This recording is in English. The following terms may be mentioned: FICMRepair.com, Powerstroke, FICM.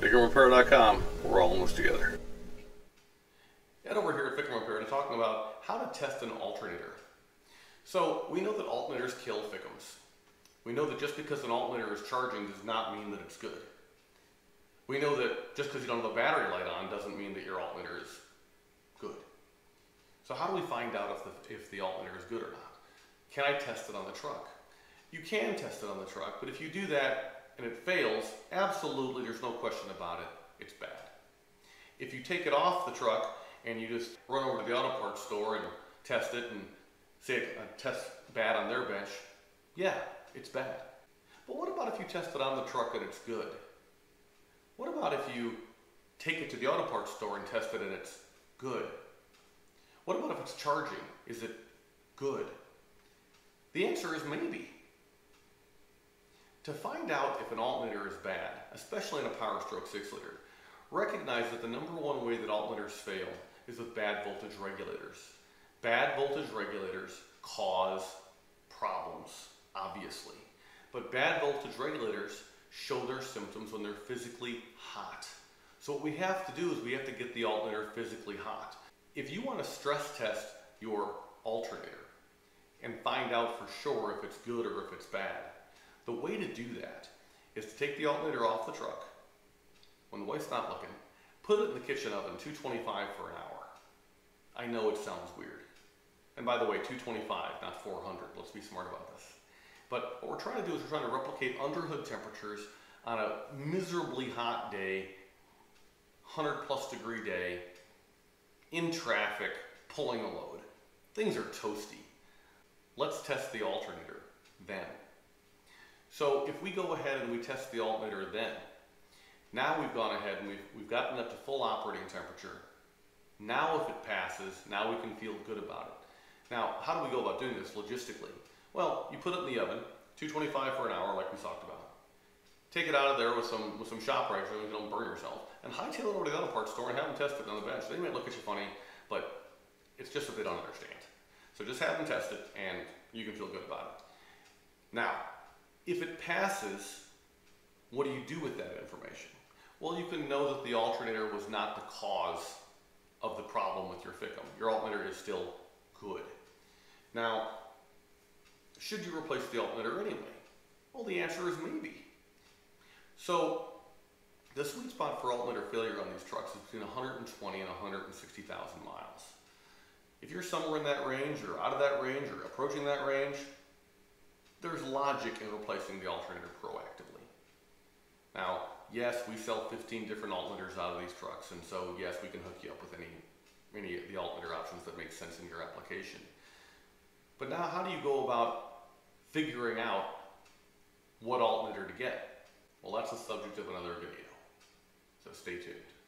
FICMRepair.com, we're all in this together. And over here at FICM Repair, we're talking about how to test an alternator. So we know that alternators kill FICMs. We know that just because an alternator is charging does not mean that it's good. We know that just because you don't have a battery light on doesn't mean that your alternator is good. So how do we find out if the alternator is good or not? Can I test it on the truck? You can test it on the truck, but if you do that and it fails, absolutely, there's no question about it, it's bad. If you take it off the truck and you just run over to the auto parts store and test it and say it tests bad on their bench, yeah, it's bad. But what about if you test it on the truck and it's good? What about if you take it to the auto parts store and test it and it's good? What about if it's charging? Is it good? The answer is maybe. To find out if an alternator is bad, especially in a Powerstroke 6-liter, recognize that the number one way that alternators fail is with bad voltage regulators. Bad voltage regulators cause problems, obviously. But bad voltage regulators show their symptoms when they're physically hot. So what we have to do is we have to get the alternator physically hot. If you want to stress test your alternator and find out for sure if it's good or if it's bad, the way to do that is to take the alternator off the truck when the wife's not looking, put it in the kitchen oven, 225 for an hour. I know it sounds weird. And by the way, 225, not 400. Let's be smart about this. But what we're trying to do is we're trying to replicate under hood temperatures on a miserably hot day, 100 plus degree day, in traffic, pulling a load. Things are toasty. Let's test the alternator then. So if we go ahead and we test the alternator then, now we've gone ahead and we've gotten up to full operating temperature. Now if it passes, now we can feel good about it. Now, how do we go about doing this logistically? Well, you put it in the oven, 225 for an hour like we talked about. Take it out of there with some shop rags so you don't burn yourself, and hightail it over to the auto parts store and have them test it on the bench. They might look at you funny, but it's just that they don't understand. So just have them test it and you can feel good about it. Now, if it passes, what do you do with that information? Well, you can know that the alternator was not the cause of the problem with your FICM. Your alternator is still good. Now, should you replace the alternator anyway? Well, the answer is maybe. So the sweet spot for alternator failure on these trucks is between 120 and 160,000 miles. If you're somewhere in that range or out of that range or approaching that range, there's logic in replacing the alternator proactively. Now, yes, we sell 15 different alternators out of these trucks, and so yes, we can hook you up with any of the alternator options that make sense in your application. But now, how do you go about figuring out what alternator to get? Well, that's the subject of another video, so stay tuned.